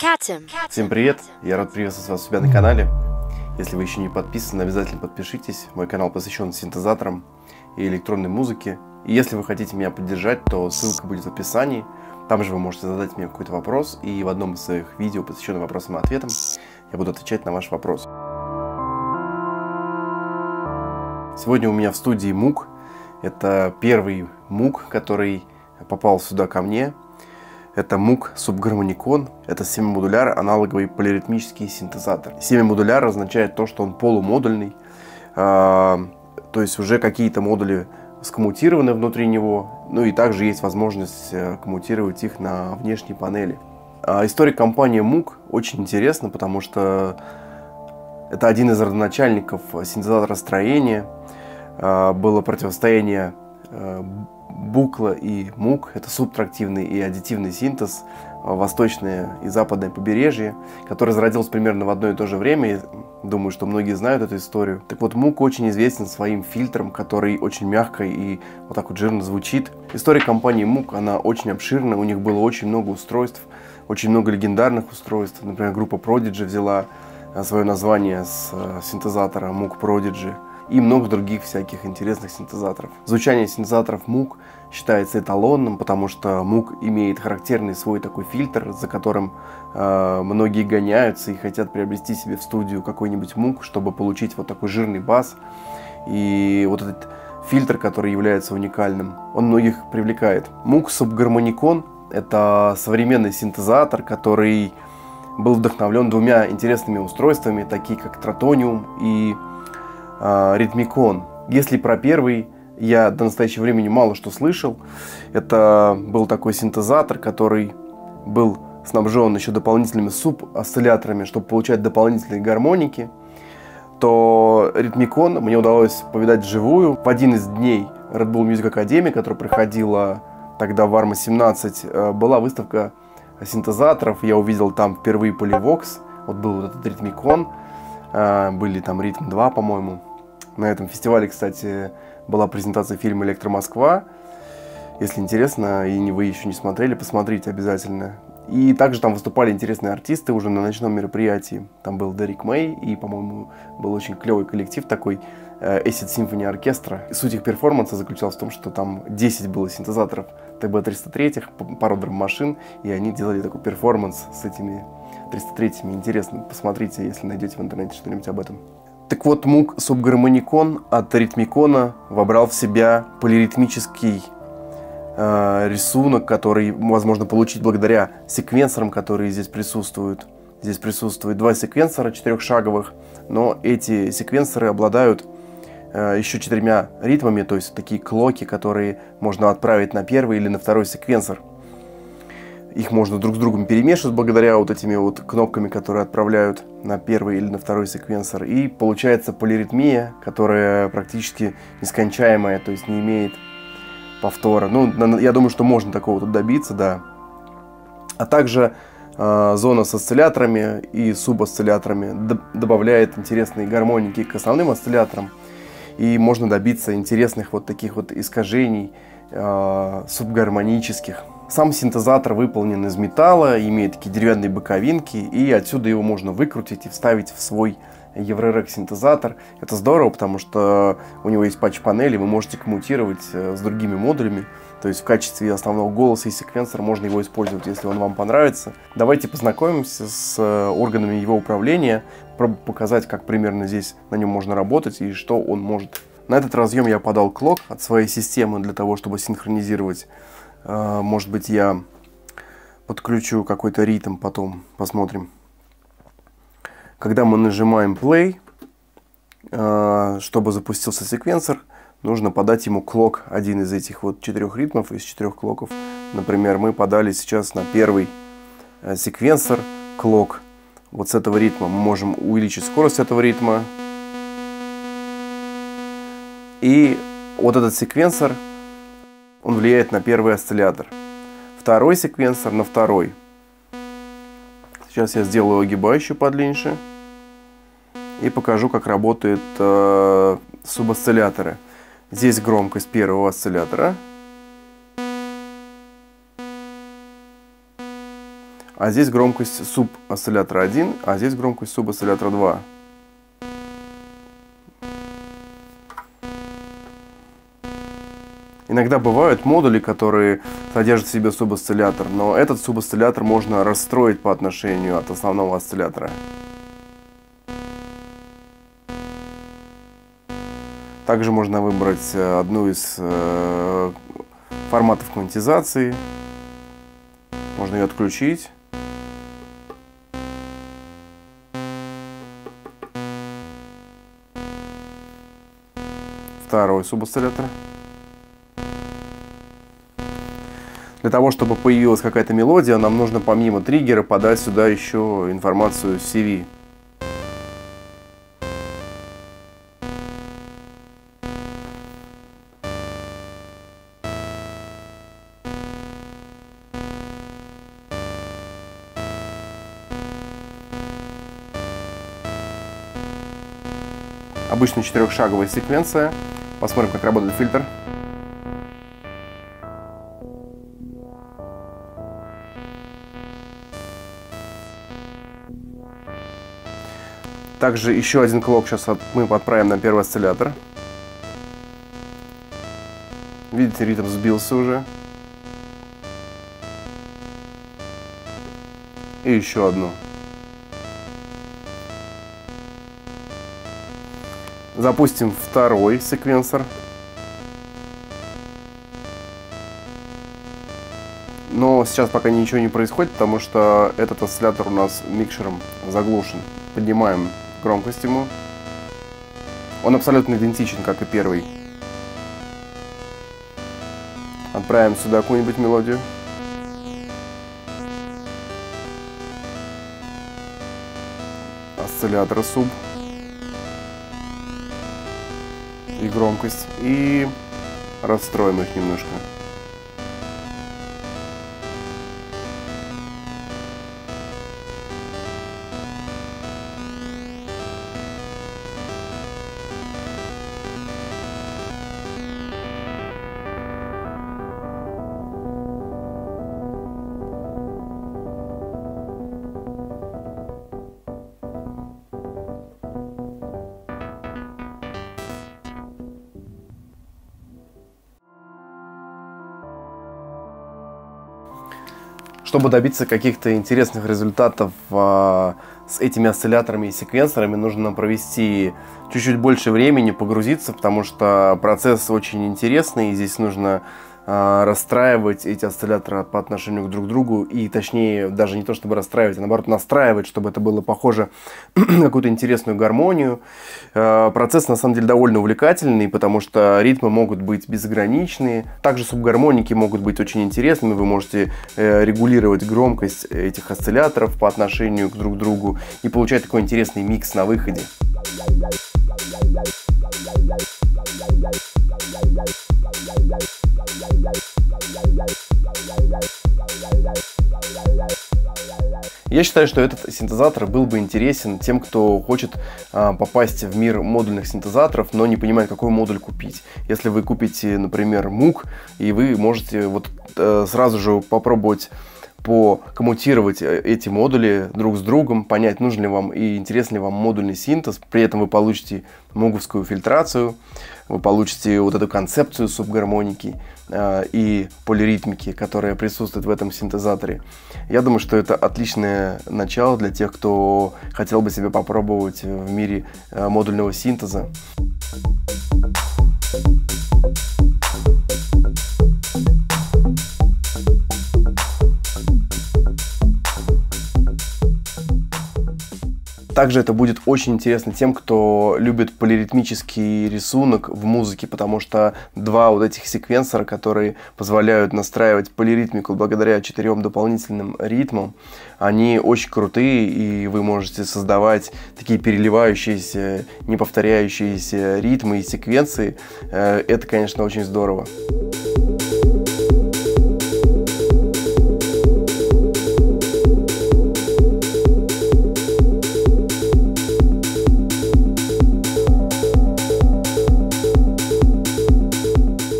Catem. Всем привет! Я рад приветствовать вас у себя на канале. Если вы еще не подписаны, обязательно подпишитесь. Мой канал посвящен синтезаторам и электронной музыке. И если вы хотите меня поддержать, то ссылка будет в описании. Там же вы можете задать мне какой-то вопрос. И в одном из своих видео, посвященном вопросам и ответам, я буду отвечать на ваш вопрос. Сегодня у меня в студии Moog. Это первый Moog, который попал сюда ко мне. Это Moog Subharmonicon, это 7-модуляр, аналоговый полиритмический синтезатор. 7-модуляр означает то, что он полумодульный, то есть уже какие-то модули скоммутированы внутри него, ну и также есть возможность коммутировать их на внешней панели. История компании Moog очень интересна, потому что это один из родоначальников синтезаторостроения. Было противостояние Buchla и Moog, это субтрактивный и аддитивный синтез, восточное и западное побережье, который зародился примерно в одно и то же время, и думаю, что многие знают эту историю. Так вот, Moog очень известен своим фильтром, который очень мягко и вот так вот жирно звучит. История компании Moog, она очень обширна, у них было очень много устройств, очень много легендарных устройств. Например, группа Prodigy взяла свое название с синтезатора Moog Prodigy. И много других всяких интересных синтезаторов. Звучание синтезаторов Moog считается эталонным, потому что Moog имеет характерный свой такой фильтр, за которым многие гоняются и хотят приобрести себе в студию какой-нибудь Moog, чтобы получить вот такой жирный бас. И вот этот фильтр, который является уникальным, он многих привлекает. Moog Subharmonicon — это современный синтезатор, который был вдохновлен двумя интересными устройствами, такие как Trautonium и Rhythmicon. Если про первый я до настоящего времени мало что слышал, это был такой синтезатор, который был снабжен еще дополнительными субосцилляторами, чтобы получать дополнительные гармоники, то Rhythmicon мне удалось повидать вживую. В один из дней Red Bull Music Academy, которая проходила тогда в Arma 17, была выставка синтезаторов. Я увидел там впервые Polyvox, вот был вот этот Rhythmicon, были там Ритм 2, по-моему. На этом фестивале, кстати, была презентация фильма «Электро-Москва». Если интересно, и вы еще не смотрели, посмотрите обязательно. И также там выступали интересные артисты уже на ночном мероприятии. Там был Дэрик Мэй и, по-моему, был очень клевый коллектив такой, Acid Symphony Orchestra. Суть их перформанса заключалась в том, что там 10 было синтезаторов TB-303, пару драм-машин, и они делали такой перформанс с этими 303-ми. Интересно, посмотрите, если найдете в интернете что-нибудь об этом. Так вот, Moog Subharmonicon от Rhythmicon вобрал в себя полиритмический рисунок, который возможно получить благодаря секвенсорам, которые здесь присутствуют. Здесь присутствуют два секвенсора четырехшаговых, но эти секвенсоры обладают еще 4 ритмами, то есть такие клоки, которые можно отправить на первый или на второй секвенсор. Их можно друг с другом перемешивать благодаря вот этими вот кнопками, которые отправляют на первый или на второй секвенсор. И получается полиритмия, которая практически нескончаемая, то есть не имеет повтора. Ну, я думаю, что можно такого тут добиться, да. А также зона с осцилляторами и субосцилляторами добавляет интересные гармоники к основным осцилляторам. И можно добиться интересных вот таких вот искажений субгармонических. Сам синтезатор выполнен из металла, имеет такие деревянные боковинки, и отсюда его можно выкрутить и вставить в свой Еврорек синтезатор. Это здорово, потому что у него есть патч-панели, вы можете коммутировать с другими модулями, то есть в качестве основного голоса и секвенсора можно его использовать, если он вам понравится. Давайте познакомимся с органами его управления, попробую показать, как примерно здесь на нем можно работать и что он может. На этот разъем я подал клок от своей системы для того, чтобы синхронизировать. Может быть, я подключу какой-то ритм, потом посмотрим. Когда мы нажимаем play, чтобы запустился секвенсор, нужно подать ему клок, один из этих вот 4 ритмов, из 4 клоков. Например, мы подали сейчас на первый секвенсор клок. Вот с этого ритма мы можем увеличить скорость этого ритма. И вот этот секвенсор, он влияет на первый осциллятор. Второй секвенсор на второй. Сейчас я сделаю огибающую подлиннее и покажу, как работают субосцилляторы. Здесь громкость первого осциллятора. а здесь громкость субосциллятора 1, а здесь громкость субосциллятора 2. Иногда бывают модули, которые содержат в себе субосциллятор, но этот субосциллятор можно расстроить по отношению от основного осциллятора. Также можно выбрать одну из форматов квантизации. Можно ее отключить. Второй субосциллятор. Для того, чтобы появилась какая-то мелодия, нам нужно помимо триггера подать сюда еще информацию CV. Обычная четырехшаговая секвенция. Посмотрим, как работает фильтр. Также еще один клок сейчас мы подправим на первый осциллятор. Видите, ритм сбился уже. И еще одну. Запустим второй секвенсор. Но сейчас пока ничего не происходит, потому что этот осциллятор у нас микшером заглушен. Поднимаем громкость ему. Он абсолютно идентичен, как и первый. Отправим сюда какую-нибудь мелодию. Осциллятор суб. И громкость. И расстроим их немножко. Чтобы добиться каких-то интересных результатов с этими осцилляторами и секвенсорами, нужно провести чуть-чуть больше времени, погрузиться, потому что процесс очень интересный, и здесь нужно расстраивать эти осцилляторы по отношению друг к другу, и точнее, даже не то чтобы расстраивать, а наоборот настраивать, чтобы это было похоже на какую-то интересную гармонию. Процесс на самом деле довольно увлекательный, потому что ритмы могут быть безграничные. Также субгармоники могут быть очень интересными. Вы можете регулировать громкость этих осцилляторов по отношению друг к другу и получать такой интересный микс на выходе. Я считаю, что этот синтезатор был бы интересен тем, кто хочет попасть в мир модульных синтезаторов, но не понимает, какой модуль купить. Если вы купите, например, Moog, и вы можете вот сразу же попробовать покоммутировать эти модули друг с другом, понять, нужен ли вам и интересен ли вам модульный синтез. При этом вы получите муговскую фильтрацию, вы получите вот эту концепцию субгармоники и полиритмики, которая присутствует в этом синтезаторе. Я думаю, что это отличное начало для тех, кто хотел бы себя попробовать в мире модульного синтеза. Также это будет очень интересно тем, кто любит полиритмический рисунок в музыке, потому что два вот этих секвенсора, которые позволяют настраивать полиритмику благодаря четырем дополнительным ритмам, они очень крутые, и вы можете создавать такие переливающиеся, неповторяющиеся ритмы и секвенции. Это, конечно, очень здорово.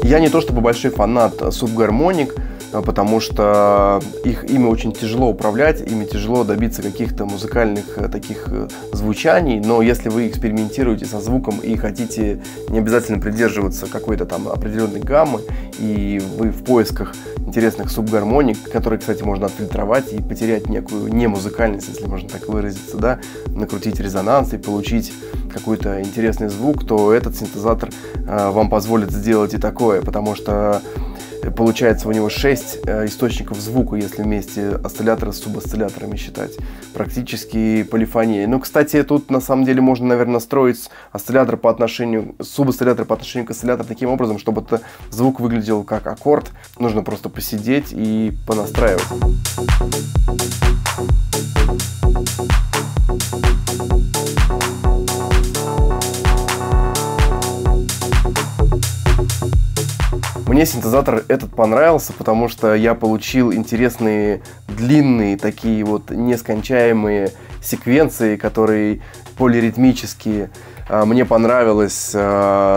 Я не то чтобы большой фанат субгармоник, потому что ими очень тяжело управлять, ими тяжело добиться каких-то музыкальных таких звучаний, но если вы экспериментируете со звуком и хотите не обязательно придерживаться какой-то там определенной гаммы, и вы в поисках интересных субгармоник, которые, кстати, можно отфильтровать и потерять некую немузыкальность, если можно так выразиться, да, накрутить резонанс и получить какой-то интересный звук, то этот синтезатор вам позволит сделать и такое, потому что получается у него 6 источников звука, если вместе осцилляторы с субосцилляторами считать. Практически полифония. Но, кстати, тут на самом деле можно, наверное, настроить осциллятор по отношению, субосциллятор по отношению к осциллятору таким образом, чтобы звук выглядел как аккорд. Нужно просто посидеть и понастраивать. Мне синтезатор этот понравился, потому что я получил интересные, длинные, такие вот нескончаемые секвенции, которые полиритмические. Мне понравилось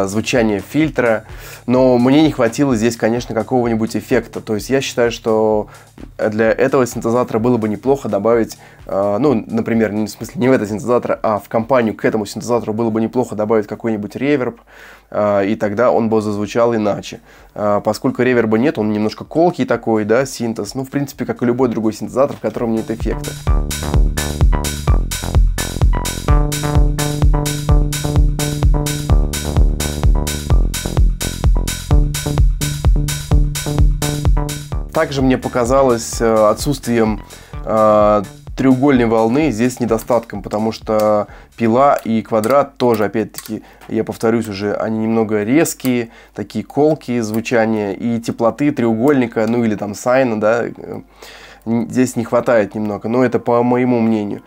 звучание фильтра, но мне не хватило здесь, конечно, какого-нибудь эффекта. То есть я считаю, что для этого синтезатора было бы неплохо добавить, ну, например, в смысле не в этот синтезатор, а в компанию к этому синтезатору было бы неплохо добавить какой-нибудь реверб, и тогда он бы зазвучал иначе. Поскольку реверба нет, он немножко колкий такой, да, синтез, ну, в принципе, как и любой другой синтезатор, в котором нет эффекта. Также мне показалось отсутствием треугольной волны здесь недостатком, потому что пила и квадрат тоже, опять-таки, я повторюсь уже, они немного резкие, такие колкие звучания, и теплоты треугольника, ну или там сайна, да, здесь не хватает немного, но это по моему мнению.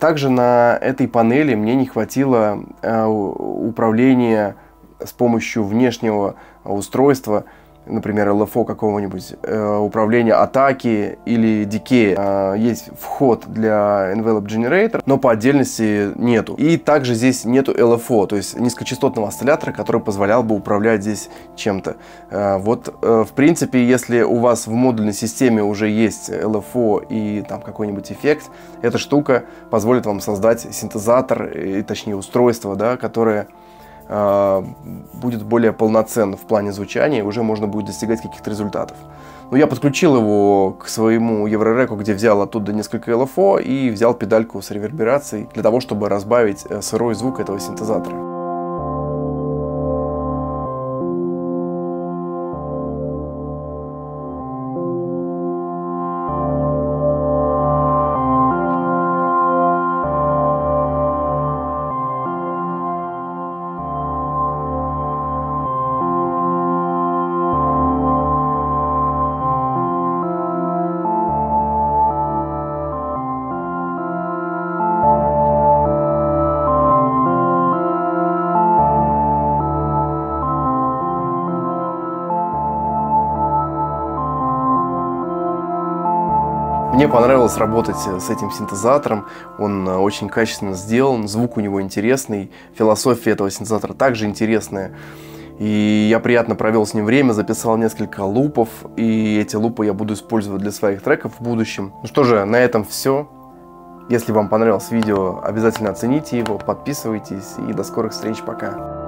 Также на этой панели мне не хватило управления с помощью внешнего устройства, например, ЛФО какого-нибудь, управления атаки или дикея. Есть вход для Envelope Generator, но по отдельности нету. И также здесь нету ЛФО, то есть низкочастотного осциллятора, который позволял бы управлять здесь чем-то. Вот, в принципе, если у вас в модульной системе уже есть ЛФО и там какой-нибудь эффект, эта штука позволит вам создать синтезатор, и, точнее, устройство, да, которое будет более полноценно в плане звучания, и уже можно будет достигать каких-то результатов. Но я подключил его к своему Еврореку, где взял оттуда несколько ЛФО и взял педальку с реверберацией для того, чтобы разбавить сырой звук этого синтезатора. Мне понравилось работать с этим синтезатором, он очень качественно сделан, звук у него интересный, философия этого синтезатора также интересная. И я приятно провел с ним время, записал несколько лупов, и эти лупы я буду использовать для своих треков в будущем. Ну что же, на этом все. Если вам понравилось видео, обязательно оцените его, подписывайтесь и до скорых встреч, пока!